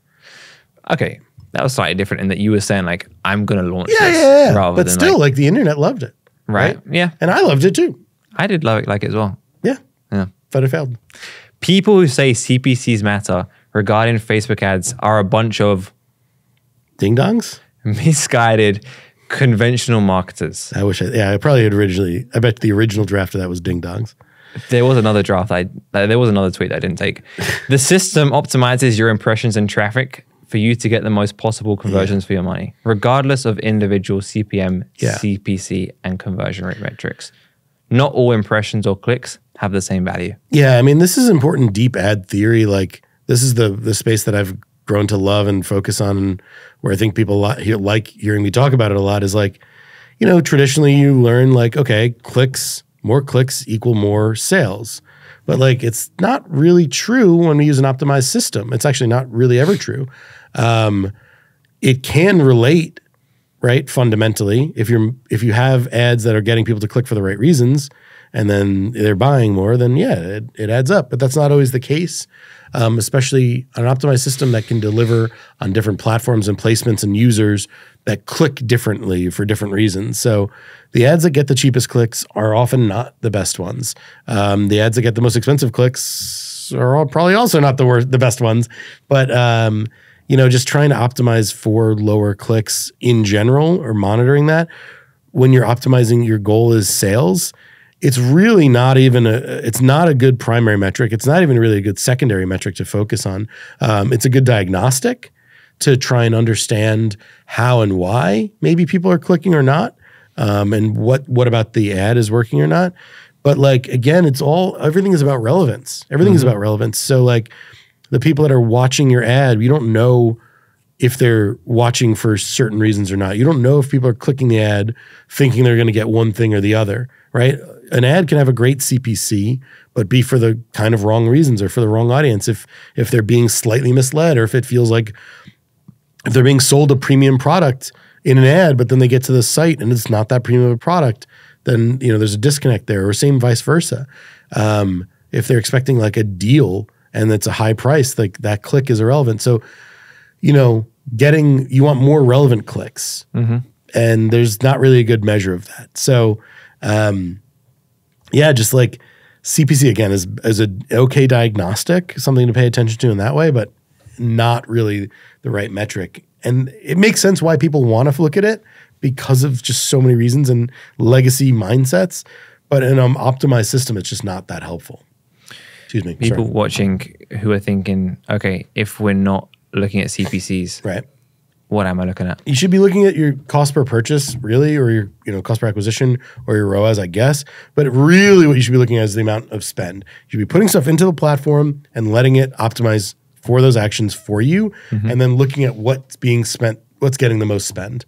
Okay, that was slightly different in that you were saying like I'm gonna launch yeah, this yeah, yeah. rather but than still like, like the internet loved it, right? right? Yeah, and I loved it too. I did love it like it as well. Yeah, yeah, but it failed. People who say C P Cs matter regarding Facebook ads are a bunch of ding dongs, misguided. Conventional marketers. I wish I, yeah, I probably had originally, I bet the original draft of that was ding dongs. There was another draft, I, there was another tweet I didn't take. The system optimizes your impressions and traffic for you to get the most possible conversions yeah. for your money, regardless of individual C P M, yeah. C P C, and conversion rate metrics. Not all impressions or clicks have the same value. Yeah, I mean, this is important deep ad theory. Like, this is the the space that I've grown to love and focus on, and where I think people like hearing me talk about it a lot is like, you know, traditionally you learn like, okay, clicks, more clicks equal more sales. But like, it's not really true when we use an optimized system. It's actually not really ever true. Um, it can relate, right? Fundamentally, if you're if you have ads that are getting people to click for the right reasons, and then they're buying more, then yeah, it, it adds up. But that's not always the case, um, especially an optimized system that can deliver on different platforms and placements and users that click differently for different reasons. So the ads that get the cheapest clicks are often not the best ones. Um, the ads that get the most expensive clicks are all probably also not the worst, the best ones. But um, you know, just trying to optimize for lower clicks in general, or monitoring that when you're optimizing, your goal is sales. It's really not even a, it's not a good primary metric. It's not even really a good secondary metric to focus on. Um, it's a good diagnostic to try and understand how and why maybe people are clicking or not, um, and what what about the ad is working or not. But like, again, it's all, everything is about relevance. Everything mm-hmm. is about relevance. So like, the people that are watching your ad, you don't know if they're watching for certain reasons or not. You don't know if people are clicking the ad thinking they're gonna get one thing or the other, right? An ad can have a great C P C, but be for the kind of wrong reasons or for the wrong audience, if if they're being slightly misled, or if it feels like, if they're being sold a premium product in an ad, but then they get to the site and it's not that premium of a product, then you know there's a disconnect there, or same vice versa. Um, if they're expecting like a deal and it's a high price, like that click is irrelevant. So, you know, getting, you want more relevant clicks, mm-hmm. and there's not really a good measure of that. So, um, yeah, just like C P C again is is a okay diagnostic, something to pay attention to in that way, but not really the right metric. And it makes sense why people want to look at it, because of just so many reasons and legacy mindsets. But in an optimized system, it's just not that helpful. Excuse me. People sorry. watching who are thinking, okay, if we're not looking at C P Cs, right, what am I looking at? You should be looking at your cost per purchase, really, or your you know cost per acquisition, or your ROAS, I guess. But really what you should be looking at is the amount of spend. You should be putting stuff into the platform and letting it optimize for those actions for you, mm-hmm. and then looking at what's being spent, what's getting the most spend.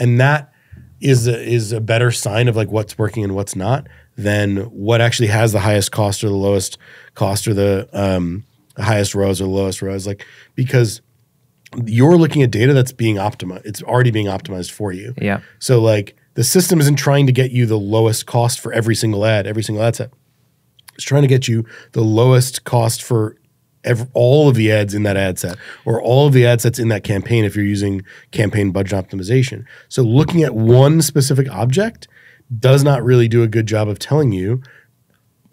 And that is a, is a better sign of like what's working and what's not than what actually has the highest cost or the lowest cost, or the um, highest ROAS or the lowest ROAS, like, because you're looking at data that's being optimized. It's already being optimized for you. Yeah. So like, the system isn't trying to get you the lowest cost for every single ad, every single ad set. It's trying to get you the lowest cost for Every, all of the ads in that ad set, or all of the ad sets in that campaign if you're using campaign budget optimization. So looking at one specific object does not really do a good job of telling you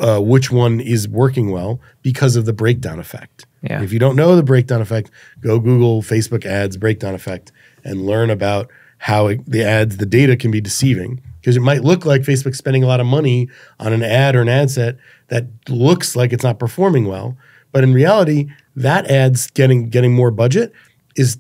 uh, which one is working well, because of the breakdown effect. Yeah. If you don't know the breakdown effect, go Google Facebook ads breakdown effect and learn about how it, the ads, the data can be deceiving. Because it might look like Facebook's spending a lot of money on an ad or an ad set that looks like it's not performing well. But in reality, that ad's getting getting more budget is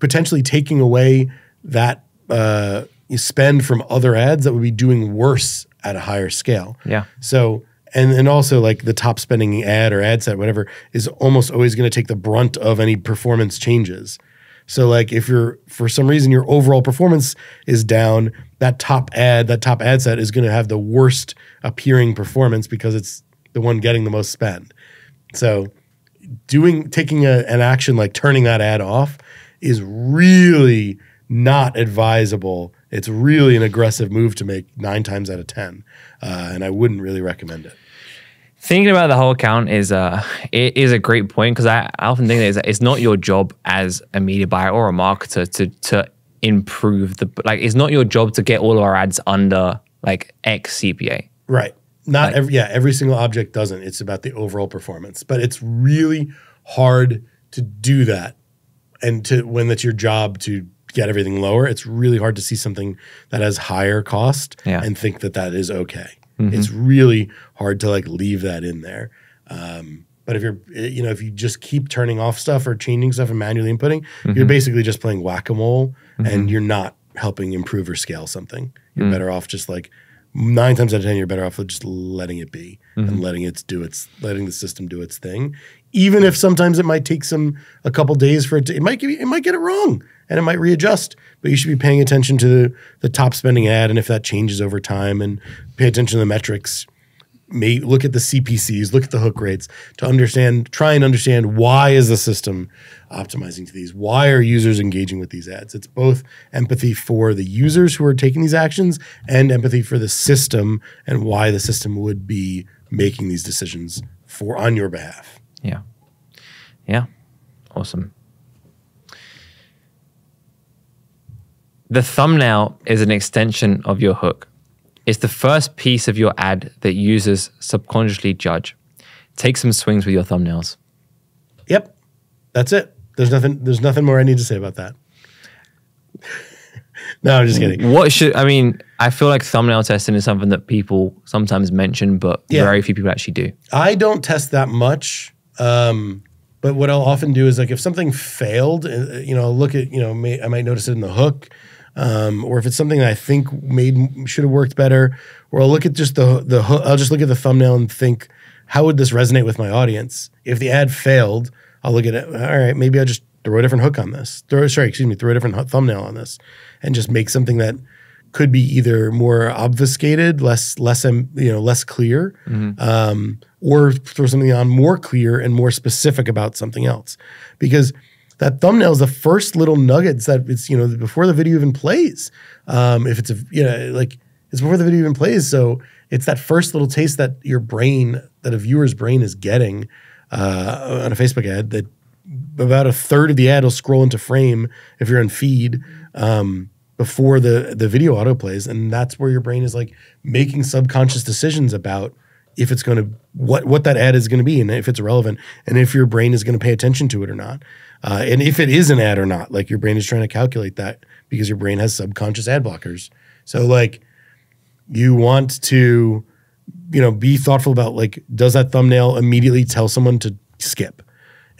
potentially taking away that uh, you spend from other ads that would be doing worse at a higher scale. Yeah. So and and also like the top spending ad or ad set, whatever, is almost always going to take the brunt of any performance changes. So like, if you're for some reason your overall performance is down, that top ad, that top ad set is going to have the worst appearing performance, because it's the one getting the most spend. So doing, taking a, an action like turning that ad off is really not advisable. It's really an aggressive move to make nine times out of ten. Uh, and I wouldn't really recommend it. Thinking about the whole account is, uh, it is a great point, because I, I often think that it's, it's not your job as a media buyer or a marketer to, to improve the, like, it's not your job to get all of our ads under like X C P A. Right. Not like, every, yeah, every single object doesn't. It's about the overall performance. But it's really hard to do that. And to when that's your job to get everything lower, it's really hard to see something that has higher cost yeah. and think that that is okay. Mm-hmm. It's really hard to like leave that in there. Um, But if you're, you know, if you just keep turning off stuff or changing stuff and manually inputting, mm-hmm. you're basically just playing whack-a-mole mm-hmm. and you're not helping improve or scale something. You're mm-hmm. better off just like nine times out of ten, you're better off just letting it be mm-hmm. and letting it do its, letting the system do its thing. Even if sometimes it might take some, a couple days for it to, it might give you, it might get it wrong and it might readjust, but you should be paying attention to the, the top spending ad. And if that changes over time, and pay attention to the metrics. May look at the C P Cs, look at the hook rates to understand, try and understand why is the system optimizing to these? Why are users engaging with these ads? It's both empathy for the users who are taking these actions and empathy for the system and why the system would be making these decisions for on your behalf. Yeah. Yeah. Awesome. The thumbnail is an extension of your hook. It's the first piece of your ad that users subconsciously judge. Take some swings with your thumbnails. Yep, that's it. There's nothing. There's nothing more I need to say about that. No, I'm just kidding. What should I mean? I feel like thumbnail testing is something that people sometimes mention, but yeah. very few people actually do. I don't test that much, um, but what I'll often do is like if something failed, you know, I'll look at you know, may, I might notice it in the hook. Um, or if it's something that I think made should have worked better, or I'll look at just the the I'll just look at the thumbnail and think, how would this resonate with my audience? If the ad failed, I'll look at it. All right, maybe I'll just throw a different hook on this. Throw sorry, excuse me, throw a different thumbnail on this, and just make something that could be either more obfuscated, less less you know less clear, mm-hmm. um, or throw something on more clear and more specific about something else, because. That thumbnail is the first little nuggets that it's, you know, before the video even plays. Um, if it's, a, you know, like it's before the video even plays. So it's that first little taste that your brain, that a viewer's brain is getting uh, on a Facebook ad that about a third of the ad will scroll into frame if you're on feed um, before the, the video auto plays. And that's where your brain is like making subconscious decisions about if it's going to, what, what that ad is going to be and if it's relevant and if your brain is going to pay attention to it or not. Uh, and if it is an ad or not, like your brain is trying to calculate that because your brain has subconscious ad blockers. So like you want to, you know, be thoughtful about like, does that thumbnail immediately tell someone to skip?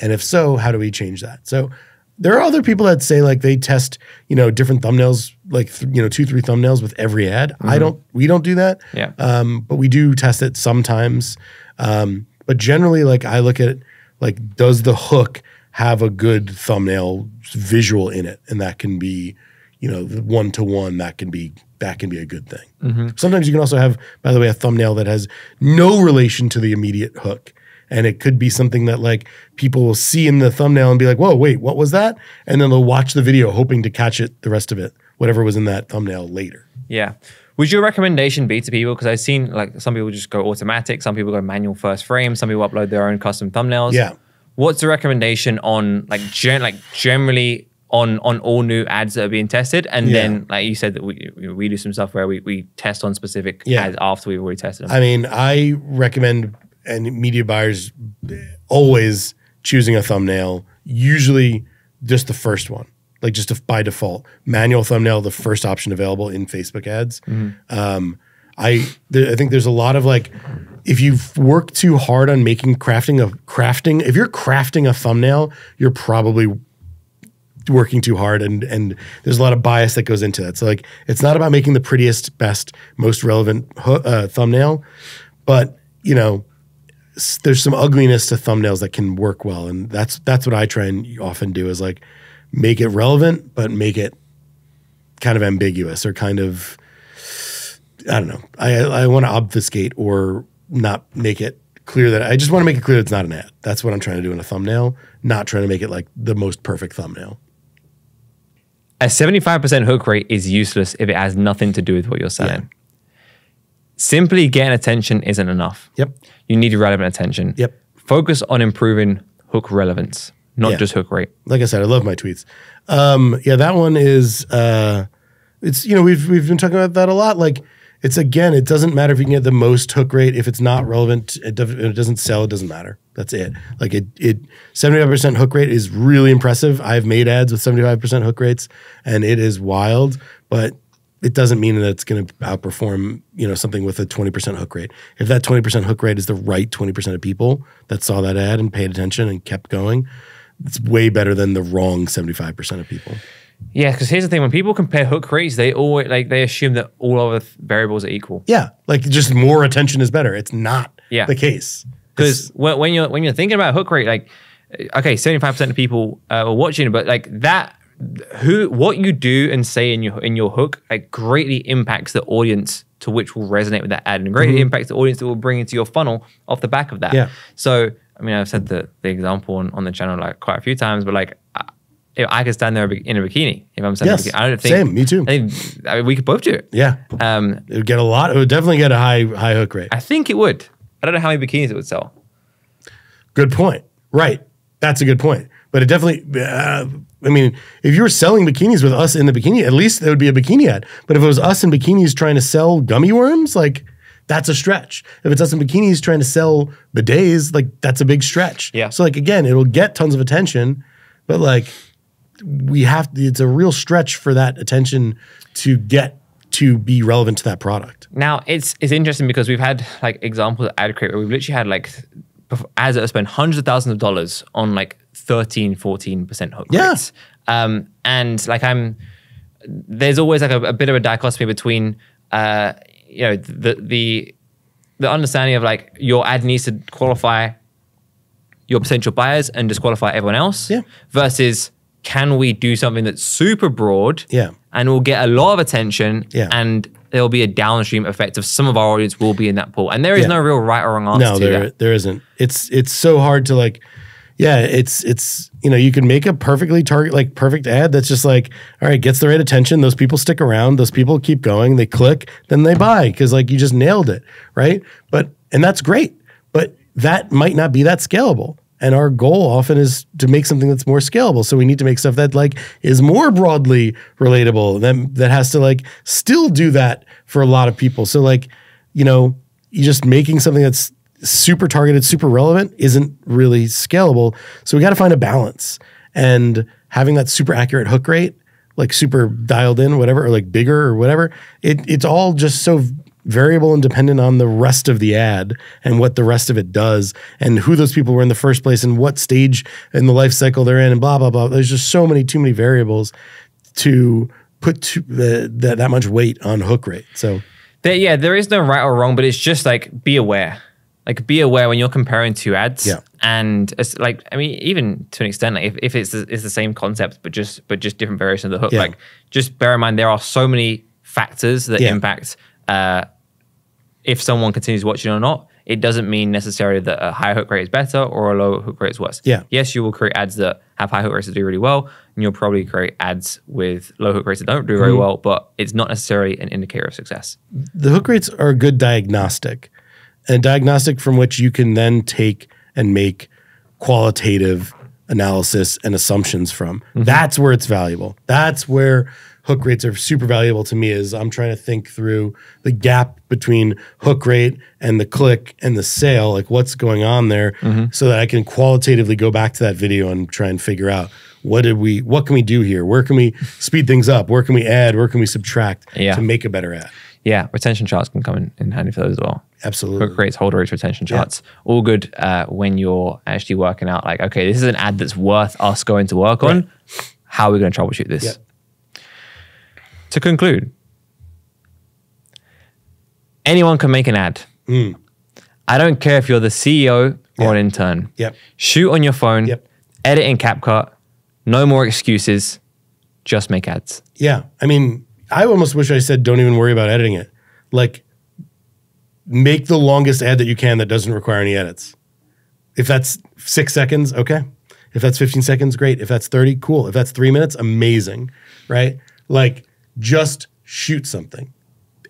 And if so, how do we change that? So there are other people that say like they test, you know, different thumbnails, like, you know, two, three thumbnails with every ad. Mm-hmm. I don't, we don't do that. Yeah. Um, but we do test it sometimes. Um, but generally like I look at it, like does the hook have a good thumbnail visual in it, and that can be, you know, one to one. That can be that can be a good thing. Mm-hmm. Sometimes you can also have, by the way, a thumbnail that has no relation to the immediate hook, and it could be something that like people will see in the thumbnail and be like, "Whoa, wait, what was that?" And then they'll watch the video hoping to catch it, the rest of it, whatever was in that thumbnail later. Yeah. Would your recommendation be to people, because I've seen like some people just go automatic, some people go manual first frame, some people upload their own custom thumbnails. Yeah. What's the recommendation on like gen like generally on on all new ads that are being tested, and yeah. then like you said that we we do some stuff where we we test on specific yeah. ads after we've already tested them. I mean, I recommend and media buyers always choosing a thumbnail, usually just the first one, like just a, by default manual thumbnail, the first option available in Facebook ads. Mm-hmm. Um, I th I think there's a lot of like. If you've worked too hard on making crafting a crafting, if you're crafting a thumbnail, you're probably working too hard, and and there's a lot of bias that goes into that. So like, it's not about making the prettiest, best, most relevant uh, thumbnail, but you know, there's some ugliness to thumbnails that can work well, and that's that's what I try and often do is like make it relevant, but make it kind of ambiguous or kind of I don't know. I I want to obfuscate or not make it clear that I just want to make it clear it's not an ad. That's what I'm trying to do in a thumbnail, not trying to make it like the most perfect thumbnail. A seventy-five percent hook rate is useless if it has nothing to do with what you're selling. Yeah. Simply getting attention isn't enough. Yep. You need relevant attention. Yep. Focus on improving hook relevance, not yeah. just hook rate. Like I said, I love my tweets. Um, yeah, that one is, uh, it's, you know, we've, we've been talking about that a lot. Like, It's again, it doesn't matter if you can get the most hook rate. If it's not relevant, it, it doesn't sell, it doesn't matter. That's it. Like it, it seventy-five percent hook rate is really impressive. I've made ads with seventy-five percent hook rates and it is wild, but it doesn't mean that it's going to outperform, you know, something with a twenty percent hook rate. If that twenty percent hook rate is the right twenty percent of people that saw that ad and paid attention and kept going, it's way better than the wrong seventy-five percent of people. Yeah, because here's the thing: when people compare hook rates, they always like they assume that all other variables are equal. Yeah, like just more attention is better. It's not yeah. the case, because when, when you're when you're thinking about hook rate, like okay, seventy-five percent of people uh, are watching, but like that, who what you do and say in your in your hook like greatly impacts the audience to which will resonate with that ad, and greatly mm-hmm. impacts the audience that will bring into your funnel off the back of that. Yeah. So I mean, I've said the the example on, on the channel like quite a few times, but like. I, If I could stand there in a bikini, if I'm standing yes, in a bikini. I don't think, same, me too. I, I mean, we could both do it. Yeah. Um, it would get a lot. It would definitely get a high high hook rate. I think it would. I don't know how many bikinis it would sell. Good point. Right. That's a good point. But it definitely, uh, I mean, if you were selling bikinis with us in the bikini, at least there would be a bikini ad. But if it was us in bikinis trying to sell gummy worms, like that's a stretch. If it's us in bikinis trying to sell bidets, like that's a big stretch. Yeah. So like, again, it'll get tons of attention, but like, we have to, it's a real stretch for that attention to get to be relevant to that product. Now it's it's interesting because we've had like examples at Adcrate where we've literally had like ads that have spent hundreds of thousands of dollars on like thirteen, fourteen percent hook yeah. rates. Um, and like I'm, there's always like a, a bit of a dichotomy between, uh, you know, the, the, the understanding of like your ad needs to qualify your potential buyers and disqualify everyone else yeah. versus can we do something that's super broad yeah. and will get a lot of attention yeah. and there'll be a downstream effect of some of our audience will be in that pool. And there is yeah. no real right or wrong answer no, to there, that. No, there isn't. It's it's so hard to like, yeah, it's, it's you know, you can make a perfectly target, like perfect ad that's just like, all right, gets the right attention. Those people stick around. Those people keep going. They click, then they buy because like you just nailed it, right? But, and that's great, but that might not be that scalable. And our goal often is to make something that's more scalable. So we need to make stuff that like is more broadly relatable that, that has to like still do that for a lot of people. So like, you know, you're just making something that's super targeted, super relevant isn't really scalable. So we got to find a balance, and having that super accurate hook rate, like super dialed in, whatever, or like bigger or whatever, it, it's all just so variable and dependent on the rest of the ad and what the rest of it does and who those people were in the first place and what stage in the life cycle they're in and blah, blah, blah. There's just so many, too many variables to put to the, the, that much weight on hook rate. So there, yeah, there is no right or wrong, but it's just like, be aware, like be aware when you're comparing two ads yeah. and it's like, I mean, even to an extent, like if, if it's, the, it's the same concept, but just, but just different variations of the hook, yeah. like just bear in mind, there are so many factors that yeah. impact Uh, if someone continues watching or not. It doesn't mean necessarily that a high hook rate is better or a low hook rate is worse. Yeah. Yes, you will create ads that have high hook rates that do really well, and you'll probably create ads with low hook rates that don't do very mm-hmm. well, but it's not necessarily an indicator of success. The hook rates are a good diagnostic, a diagnostic from which you can then take and make qualitative analysis and assumptions from. Mm-hmm. That's where it's valuable. That's where hook rates are super valuable to me, is I'm trying to think through the gap between hook rate and the click and the sale, like what's going on there, mm-hmm. so that I can qualitatively go back to that video and try and figure out what did we, what can we do here? Where can we speed things up? Where can we add? Where can we subtract yeah. to make a better ad? Yeah, retention charts can come in, in handy for those as well. Absolutely. Hook rates, hold rates, retention charts. Yeah. All good uh, when you're actually working out like, okay, this is an ad that's worth us going to work right. on. How are we going to troubleshoot this? Yeah. To conclude, anyone can make an ad. Mm. I don't care if you're the C E O or yep. an intern. Yep. Shoot on your phone, yep. edit in CapCut, no more excuses, just make ads. Yeah, I mean, I almost wish I said don't even worry about editing it. Like, make the longest ad that you can that doesn't require any edits. If that's six seconds, okay. If that's fifteen seconds, great. If that's thirty, cool. If that's three minutes, amazing, right? Like, just shoot something.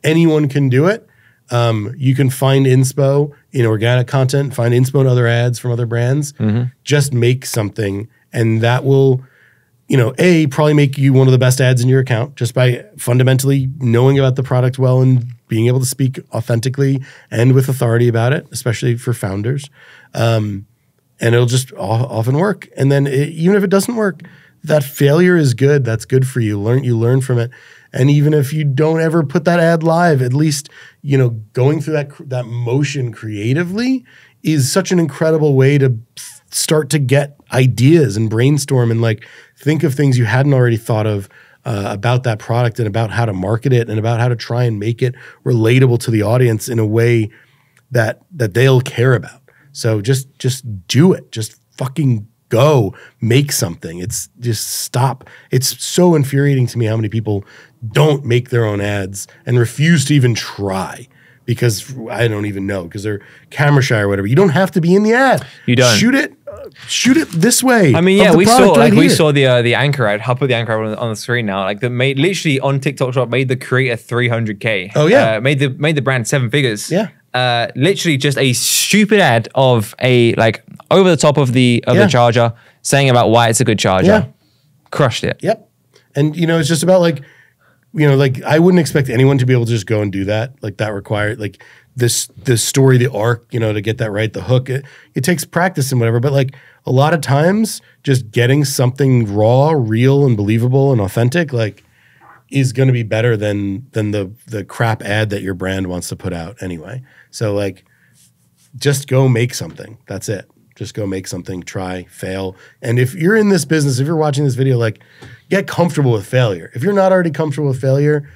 Anyone can do it. Um, you can find inspo in organic content, find inspo in other ads from other brands. Mm-hmm. Just make something, and that will, you know, A, probably make you one of the best ads in your account just by fundamentally knowing about the product well and being able to speak authentically and with authority about it, especially for founders. Um, and it'll just often work. And then it, even if it doesn't work, that failure is good. That's good for you. Learn, you learn from it. And even if you don't ever put that ad live, at least, you know, going through that, that motion creatively is such an incredible way to start to get ideas and brainstorm and like think of things you hadn't already thought of uh, about that product and about how to market it and about how to try and make it relatable to the audience in a way that that they'll care about. So just just do it. Just fucking go make something. It's just stop. It's so infuriating to me how many people don't make their own ads and refuse to even try because I don't even know because they're camera shy or whatever. You don't have to be in the ad. You don't shoot it. Uh, shoot it this way. I mean, yeah, we saw like we saw the uh, the anchor ad. I'll put the anchor ad on the, on the screen now. Like that made literally on TikTok Shop made the creator three hundred K. Oh yeah, uh, made the made the brand seven figures. Yeah. Uh, literally just a stupid ad of a like over the top of the of yeah. the charger saying about why it's a good charger. Yeah. Crushed it. Yep. And you know, it's just about like, you know, like I wouldn't expect anyone to be able to just go and do that. Like that required like this the story, the arc, you know, to get that right, the hook. It, it takes practice and whatever, but like a lot of times just getting something raw, real and believable and authentic, like is going to be better than than the the crap ad that your brand wants to put out anyway. So like, just go make something. That's it. Just go make something. Try, fail. And if you're in this business, if you're watching this video, like, get comfortable with failure. If you're not already comfortable with failure,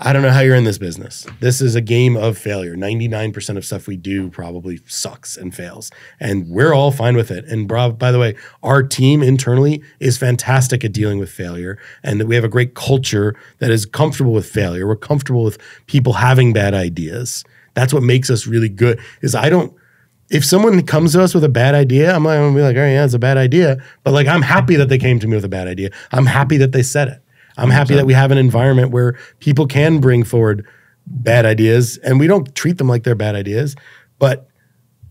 I don't know how you're in this business. This is a game of failure. ninety-nine percent of stuff we do probably sucks and fails. And we're all fine with it. And by the way, our team internally is fantastic at dealing with failure. And we have a great culture that is comfortable with failure. We're comfortable with people having bad ideas. That's what makes us really good is I don't, if someone comes to us with a bad idea, I'm, like, I'm gonna be like, all right, yeah, it's a bad idea. But like, I'm happy that they came to me with a bad idea. I'm happy that they said it. I'm happy that we have an environment where people can bring forward bad ideas and we don't treat them like they're bad ideas, but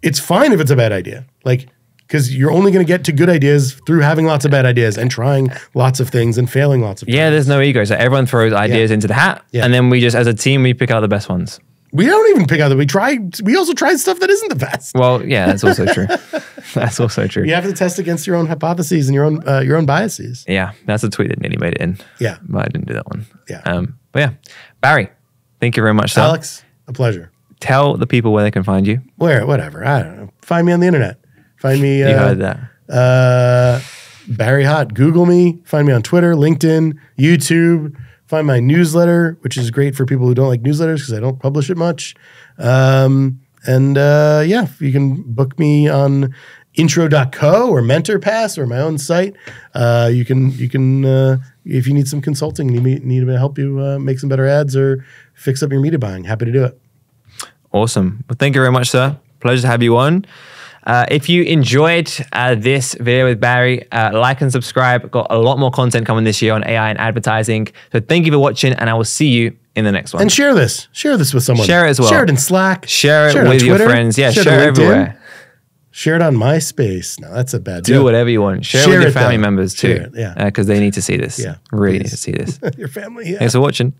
it's fine if it's a bad idea. Like, because you're only going to get to good ideas through having lots of bad ideas and trying lots of things and failing lots of things. Yeah, there's no ego. So everyone throws ideas yeah. into the hat yeah. and then we just, as a team, we pick out the best ones. We don't even pick out that we try. We also try stuff that isn't the best. Well, yeah, that's also true. That's also true. You have to test against your own hypotheses and your own uh, your own biases. Yeah, that's a tweet that nearly made it in. Yeah, but I didn't do that one. Yeah, um, but yeah, Barry, thank you very much, Alex. Sir. A pleasure. Tell the people where they can find you. Where, whatever. I don't know. Find me on the internet. Find me. Uh, you heard that. Uh, Barry Hot. Google me. Find me on Twitter, LinkedIn, YouTube. Find my newsletter, which is great for people who don't like newsletters because I don't publish it much. Um, and uh, yeah, you can book me on intro dot co or MentorPass or my own site. Uh, you can, you can uh, if you need some consulting, need me, need me to help you uh, make some better ads or fix up your media buying, happy to do it. Awesome. Well, thank you very much, sir. Pleasure to have you on. Uh, if you enjoyed uh, this video with Barry, uh, like and subscribe. Got a lot more content coming this year on A I and advertising. So thank you for watching and I will see you in the next one. And share this. Share this with someone. Share it as well. Share it in Slack. Share it, share it with your friends. Yeah, share, share it everywhere. Share it on MySpace. No, that's a bad deal. Do whatever you want. Share, share it with your family though. members too. It, yeah, because uh, they need to see this. Yeah, really please. need to see this. Your family, yeah. Thanks for watching.